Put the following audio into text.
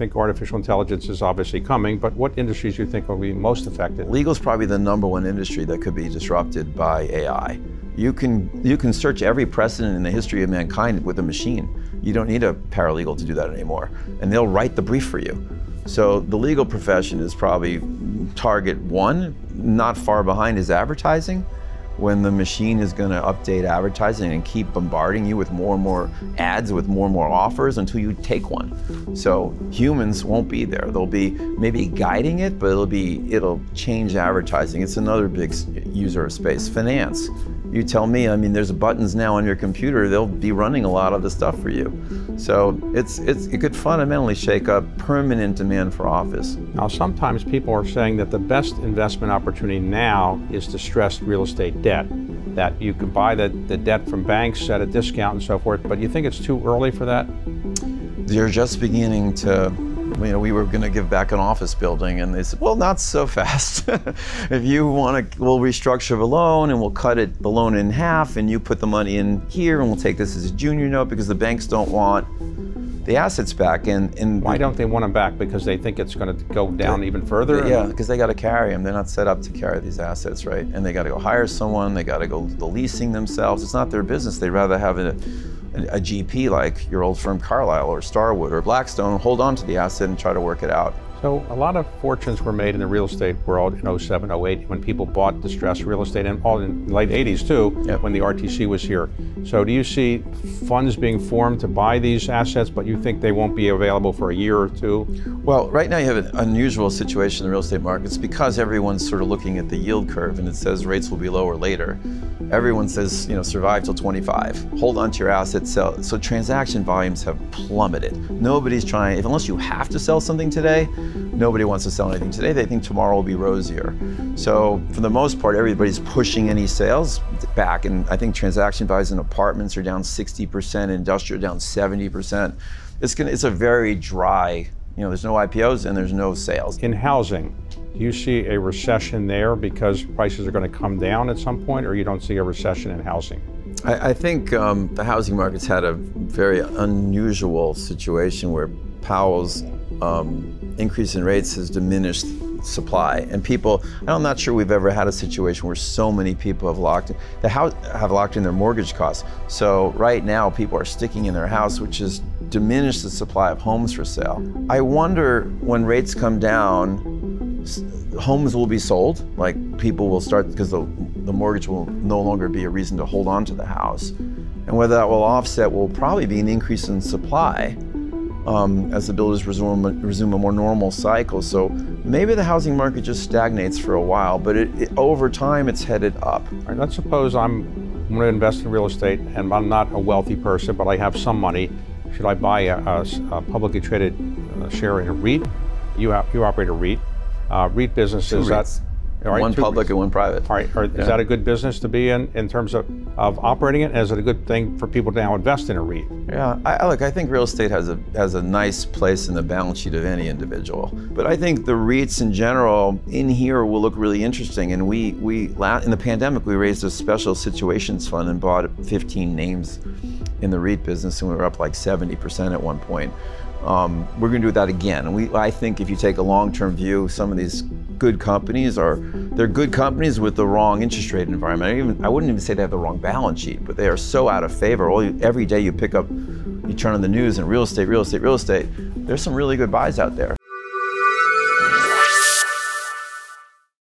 think artificial intelligence is obviously coming, but what industries do you think will be most affected? Legal is probably the #1 industry that could be disrupted by AI. You can search every precedent in the history of mankind with a machine. You don't need a paralegal to do that anymore, and they'll write the brief for you. So the legal profession is probably target 1, not far behind is advertising. When the machine is going to update advertising and keep bombarding you with more and more ads, with more and more offers until you take one. So humans won't be there. They'll be maybe guiding it, but it'll change advertising. It's another big user of space. Finance. You tell me, I mean, there's buttons now on your computer. They'll be running a lot of the stuff for you. So it could fundamentally shake up permanent demand for office. Now, sometimes people are saying that the best investment opportunity now is distressed real estate debt. That you can buy the debt from banks at a discount and so forth, but you think it's too early for that? They're just beginning to, you know, we were going to give back an office building, and they said, well, not so fast. If you want to, we'll restructure the loan, and we'll cut it, the loan in half, and you put the money in here, and we'll take this as a junior note because the banks don't want the assets back. And why don't they want them back? Because they think it's going to go down even further? Yeah, because they got to carry them. They're not set up to carry these assets, right? And they got to go hire someone. They got to go the leasing themselves. It's not their business. They'd rather have a GP like your old firm Carlyle or Starwood or Blackstone hold on to the asset and try to work it out. So a lot of fortunes were made in the real estate world in 07, 08, when people bought distressed real estate, and all in the late 80s too, yep, when the RTC was here. So do you see funds being formed to buy these assets, but you think they won't be available for a year or two? Well, right now you have an unusual situation in the real estate markets because everyone's sort of looking at the yield curve and it says rates will be lower later. Everyone says, you know, survive till 25, hold on to your assets, sell. So transaction volumes have plummeted. Nobody's trying, unless you have to sell something today, nobody wants to sell anything today. They think tomorrow will be rosier. So for the most part, everybody's pushing any sales back. And I think transaction values in apartments are down 60%, industrial down 70%. It's a very dry, you know, there's no IPOs and there's no sales. In housing, do you see a recession there because prices are going to come down at some point, or you don't see a recession in housing? I think the housing market's had a very unusual situation where Powell's increase in rates has diminished supply, and people, I'm not sure we've ever had a situation where so many people have locked in their mortgage costs. So right now people are sticking in their house, which has diminished the supply of homes for sale. I wonder when rates come down, homes will be sold, like people will start, because the mortgage will no longer be a reason to hold on to the house. And whether that will offset will probably be an increase in supply as the builders resume a more normal cycle. So maybe the housing market just stagnates for a while, but over time it's headed up. All right, let's suppose I'm going to invest in real estate and I'm not a wealthy person, but I have some money. Should I buy a publicly traded share in a REIT? You operate a REIT. REIT businesses, that's all right, one public and one private. All right, is that a good business to be in terms of operating it? And is it a good thing for people to now invest in a REIT? Yeah, look, I think real estate has a nice place in the balance sheet of any individual. But I think the REITs in general in here will look really interesting. And we in the pandemic, we raised a special situations fund and bought 15 names in the REIT business, and we were up like 70% at one point. We're going to do that again. And I think if you take a long-term view, some of these good companies they're good companies with the wrong interest rate environment. I wouldn't even say they have the wrong balance sheet, but they are so out of favor. Every day you turn on the news and real estate, real estate, real estate. There's some really good buys out there.